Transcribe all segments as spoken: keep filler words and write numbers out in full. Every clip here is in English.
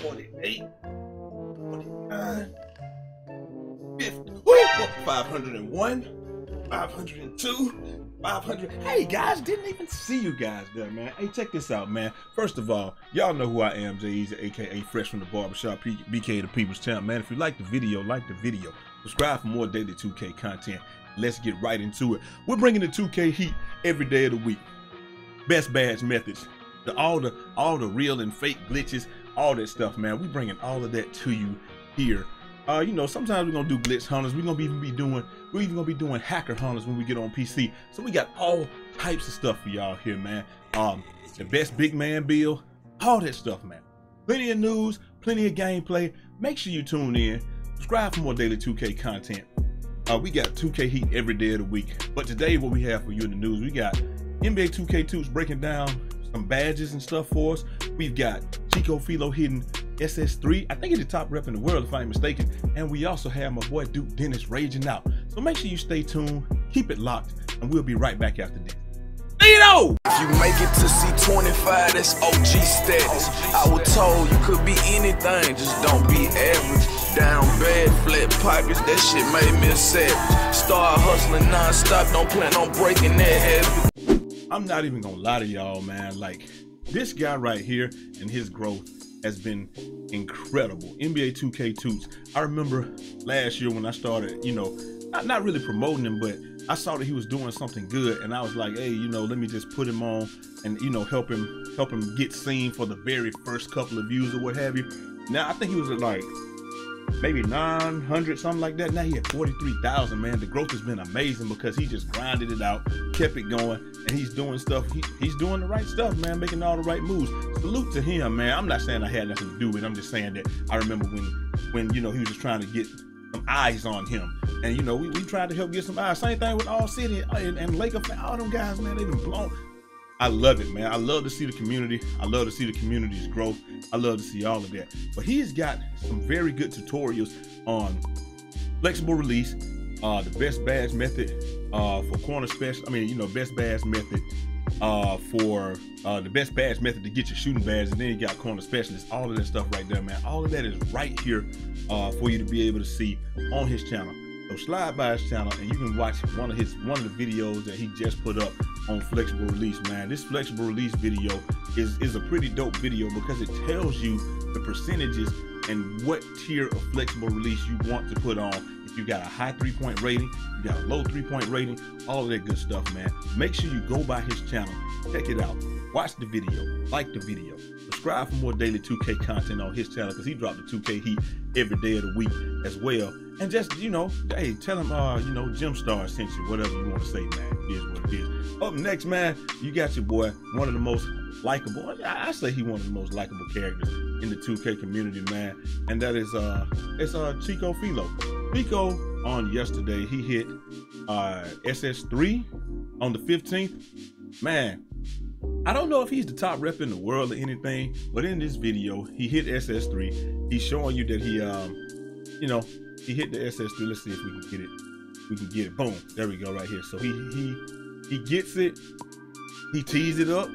forty-eight, forty-nine, fifty, five oh one, five oh two, five hundred. Hey guys, didn't even see you guys there, man. Hey, check this out, man. First of all, y'all know who I am, Jai Eazy, aka Fresh from the Barbershop, B K the Peoples Town, man. If you like the video, like the video. Subscribe for more daily two K content. Let's get right into it. We're bringing the two K heat every day of the week. Best badge methods, the all the all the real and fake glitches, all that stuff, man. We're bringing all of that to you here. Uh, you know, sometimes we're gonna do glitch hunters. We're gonna be, even be doing, we're even gonna be doing hacker hunters when we get on P C. So we got all types of stuff for y'all here, man. Um, the best big man build, all that stuff, man. Plenty of news, plenty of gameplay. Make sure you tune in. Subscribe for more daily two K content. Uh, we got two K heat every day of the week. But today, what we have for you in the news, we got N B A two K two's breaking down some badges and stuff for us. We've got Chico Filo hitting S S three. I think he's the top rep in the world, if I ain't mistaken. And we also have my boy Duke Dennis raging out. So make sure you stay tuned, keep it locked, and we'll be right back after this. Lito! If you make it to C twenty-five, that's O G status. I was told you could be anything, just don't be average. Down bad, flat pockets, that shit made me a savage. Start hustling non-stop, don't plan on breaking that habit. I'm not even gonna lie to y'all, man. Like, this guy right here and his growth has been incredible. N B A two K two's. I remember last year when I started, you know, not, not really promoting him, but I saw that he was doing something good, and I was like, hey, you know, let me just put him on and, you know, help him help him get seen for the very first couple of views or what have you. Now, I think he was at like maybe nine hundred, something like that. Now he had forty-three thousand, man. The growth has been amazing because he just grinded it out, kept it going, and he's doing stuff. He, he's doing the right stuff, man, making all the right moves. Salute to him, man. I'm not saying I had nothing to do with it. I'm just saying that I remember when, when you know, he was just trying to get some eyes on him. And, you know, we, we tried to help get some eyes. Same thing with All City and, and Laker. All them guys, man, they've been blown. I love it, man. I love to see the community. I love to see the community's growth. I love to see all of that. But he's got some very good tutorials on flexible release, uh, the best badge method uh, for corner special. I mean, you know, best badge method uh, for uh, the best badge method to get your shooting badge. And then you got corner specialists, all of that stuff right there, man. All of that is right here uh, for you to be able to see on his channel. So slide by his channel and you can watch one of his one of the videos that he just put up on flexible release, man. This flexible release video is is a pretty dope video because it tells you the percentages and what tier of flexible release you want to put on. If you got a high three-point rating, you got a low three-point rating, all of that good stuff, man. Make sure you go by his channel, check it out, watch the video, like the video, subscribe for more daily two K content on his channel because he dropped the two K heat every day of the week as well. And just, you know, hey, tell him, uh, you know, Gemstar sent you, whatever you want to say, man. It is what it is. Up next, man, you got your boy, one of the most likable, I say he one of the most likable characters in the two K community, man. And that is, uh, it's uh, Chico Filo. Chico, on yesterday, he hit uh, S S three on the fifteenth. Man, I don't know if he's the top rep in the world or anything, but in this video, he hit S S three. He's showing you that he, um, you know, he hit the S S three. Let's see if we can get it. We can get it. Boom. There we go right here. So he he he gets it. He tees it up.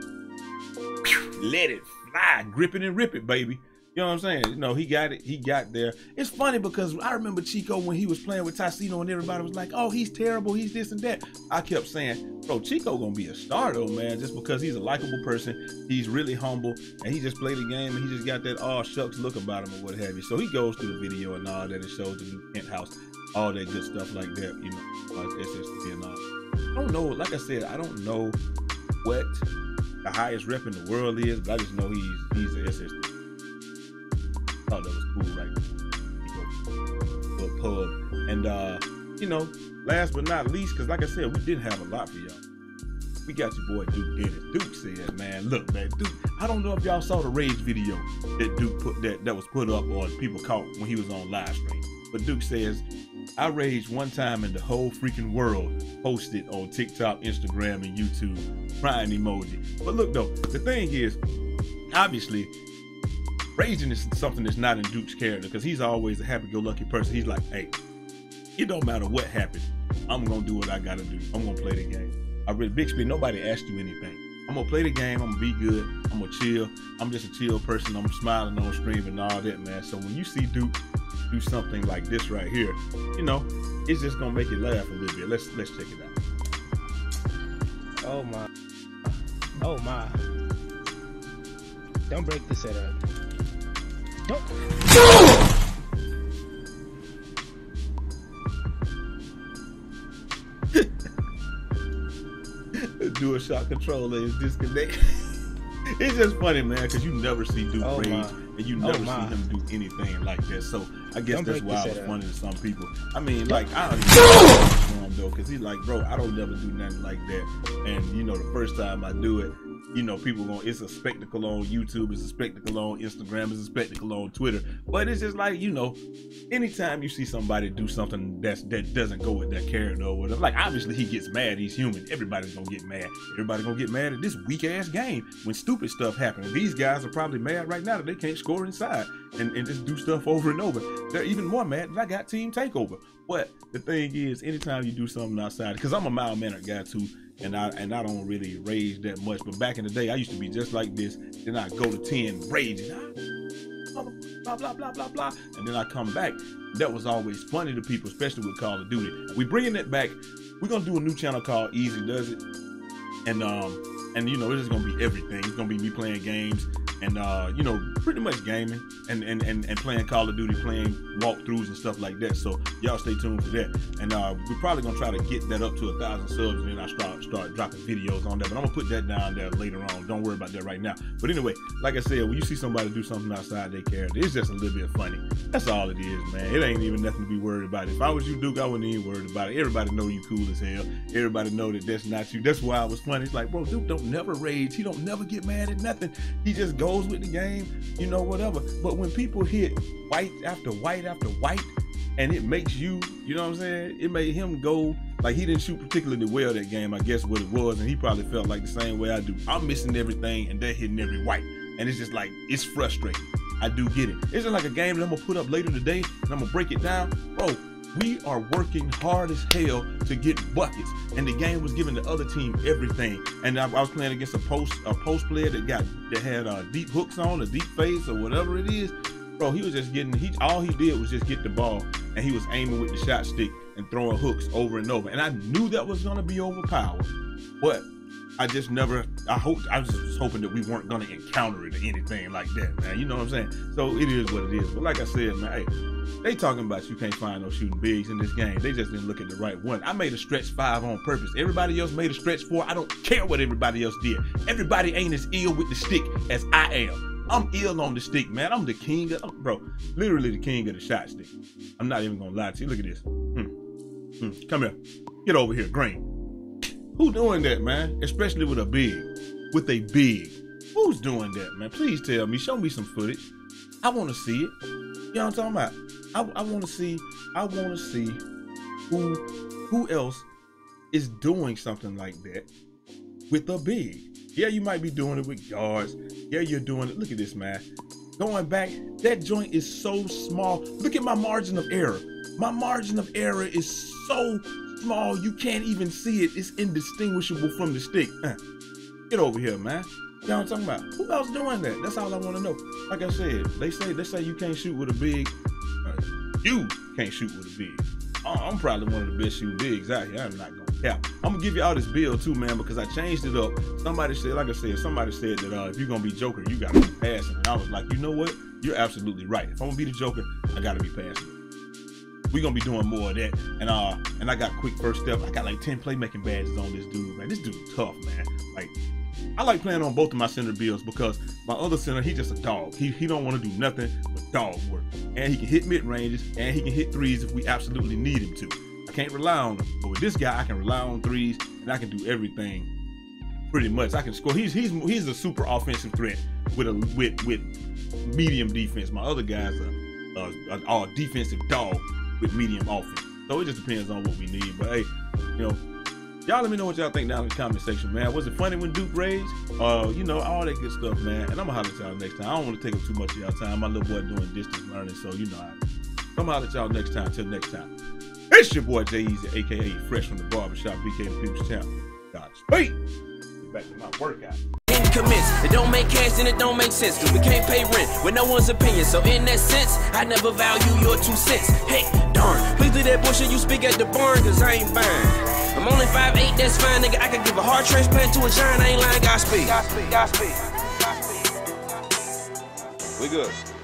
Let it fly. Grip it and rip it, baby. You know what I'm saying? You know, he got it. He got there. It's funny because I remember Chico when he was playing with Ticino and everybody was like, oh, he's terrible. He's this and that. I kept saying, bro, Chico going to be a star though, man, just because he's a likable person. He's really humble and he just played the game and he just got that all shucks look about him or what have you. So he goes through the video and all that. It shows the new penthouse, all that good stuff like that, you know, like S S three and all. I don't know. Like I said, I don't know what the highest rep in the world is, but I just know he's, he's an S S three. Thought that was cool, right? Little pub, and uh, you know, last but not least, because like I said, we didn't have a lot for y'all. We got your boy Duke Dennis. Duke said, "Man, look, man, Duke. I don't know if y'all saw the rage video that Duke put that that was put up, or people caught when he was on live stream. But Duke says, I raged one time, and the whole freaking world posted on TikTok, Instagram, and YouTube, crying emoji. But look though, the thing is, obviously." Raging is something that's not in Duke's character because he's always a happy-go-lucky person. He's like, hey, it don't matter what happens. I'm going to do what I got to do. I'm going to play the game. I really, Bixby, nobody asked you anything. I'm gonna play the game, I'm gonna be good, I'm gonna chill. I'm just a chill person, I'm smiling on stream and all that, man. So when you see Duke do something like this right here, you know, it's just gonna make you laugh a little bit. Let's let's check it out. Oh my. Oh my. Don't break the setup. Don't. Dual shock controller is disconnected. It's just funny, man, because you never see Duke oh rage my. and you never oh see him do anything like that. So I guess don't that's why I was funny to some people. I mean, like, I don't even know him, though, because he's like, bro, I don't never do nothing like that. And, you know, the first time I do it, you know, people going, it's a spectacle on YouTube, it's a spectacle on Instagram, it's a spectacle on Twitter. But it's just like, you know, anytime you see somebody do something that's, that doesn't go with their character or whatever, like obviously he gets mad, he's human. Everybody's gonna get mad. Everybody's gonna get mad at this weak ass game when stupid stuff happens. These guys are probably mad right now that they can't score inside and, and just do stuff over and over. They're even more mad that I got team takeover. But the thing is, anytime you do something outside, because I'm a mild-mannered guy too, and I and I don't really rage that much. But back in the day, I used to be just like this. Then I go to ten raging, blah blah blah blah blah, and then I come back. That was always funny to people, especially with Call of Duty. We bringing it back. We're gonna do a new channel called Easy Does It, and um and you know it's just gonna be everything. It's gonna be me playing games and uh you know pretty much gaming and and and, and playing Call of Duty, playing walkthroughs and stuff like that. So y'all stay tuned for that. And uh we're probably gonna try to get that up to a thousand subs, and then I start start dropping videos on that. But I'm gonna put that down there later on. Don't worry about that right now. But anyway, like I said, when you see somebody do something outside their character, it's just a little bit funny. That's all it is, man. It ain't even nothing to be worried about. If I was you, Duke, I wouldn't even worried about it. Everybody know you cool as hell. Everybody know that that's not you. That's why I was funny. It's like, bro, Duke don't never rage. He don't never get mad at nothing. He just goes with the game, you know, whatever. But when people hit white after white after white, and it makes you, you know what I'm saying? It made him go, like he didn't shoot particularly well that game, I guess what it was, and he probably felt like the same way I do. I'm missing everything, and they're hitting every white. And it's just like, it's frustrating. I do get it. It's just like a game that I'm gonna put up later today, and I'm gonna break it down. Bro, we are working hard as hell to get buckets, and the game was giving the other team everything. And I, I was playing against a post a post player that got that had uh, deep hooks on, a deep face or whatever it is. Bro, he was just getting, he all he did was just get the ball, and he was aiming with the shot stick and throwing hooks over and over. And I knew that was gonna be overpowered, but I just never, I hoped, I was just hoping that we weren't gonna encounter it or anything like that, man. You know what I'm saying? So it is what it is. But like I said, man, hey, they talking about you can't find no shooting bigs in this game. They just didn't look at the right one. I made a stretch five on purpose. Everybody else made a stretch four. I don't care what everybody else did. Everybody ain't as ill with the stick as I am. I'm ill on the stick, man. I'm the king of, I'm, bro, literally the king of the shot stick. I'm not even gonna lie to you. Look at this. Mm. Mm. Come here. Get over here, Green. Who doing that, man? Especially with a big, with a big. Who's doing that, man? Please tell me, show me some footage. I wanna see it. You know what I'm talking about? I, I wanna see, I wanna see who, who else is doing something like that with a big. Yeah, you might be doing it with guards. Yeah, you're doing it. Look at this, man. Going back, that joint is so small. Look at my margin of error. My margin of error is so small, you can't even see it. It's indistinguishable from the stick. Uh, get over here, man. You know what I'm talking about? Who else doing that? That's all I want to know. Like I said, they say they say you can't shoot with a big. Uh, you can't shoot with a big. I'm probably one of the best shooting bigs out here. I'm not gonna cap. I'm gonna give you all this build too, man, because I changed it up. Somebody said, like I said, somebody said that uh, if you're gonna be Joker, you gotta be passing. And I was like, you know what? You're absolutely right. If I'm gonna be the Joker, I gotta be passing. We're gonna be doing more of that. And uh, and I got quick first step. I got like ten playmaking badges on this dude, man. This dude's tough, man. Like, I like playing on both of my center builds because my other center, he's just a dog. He, he don't want to do nothing but dog work. And he can hit mid-ranges, and he can hit threes if we absolutely need him to. I can't rely on him. But with this guy, I can rely on threes, and I can do everything pretty much. I can score. He's he's he's a super offensive threat with a with, with medium defense. My other guy's an all-defensive dog with medium offense. So it just depends on what we need. But, hey, you know, y'all let me know what y'all think down in the comment section, man. Was it funny when Duke raged? Uh, you know, all that good stuff, man. And I'm going to holler at y'all next time. I don't want to take up too much of y'all time. My little boy doing distance learning, so you know how it is. I'm going to holler at y'all next time. Till next time. It's your boy, Jai Eazy, a k a. Fresh from the Barbershop, B K the Peoples Town. Godspeed. back to my workout. It don't make cash and it don't make sense, cause we can't pay rent with no one's opinion. So in that sense, I never value your two cents. Hey, darn, please do that bullshit you speak at the barn, cause I ain't buying. I'm only five eight, that's fine, nigga. I can give a hard transplant to a giant, I ain't lying, Godspeed. Godspeed, Godspeed. We good.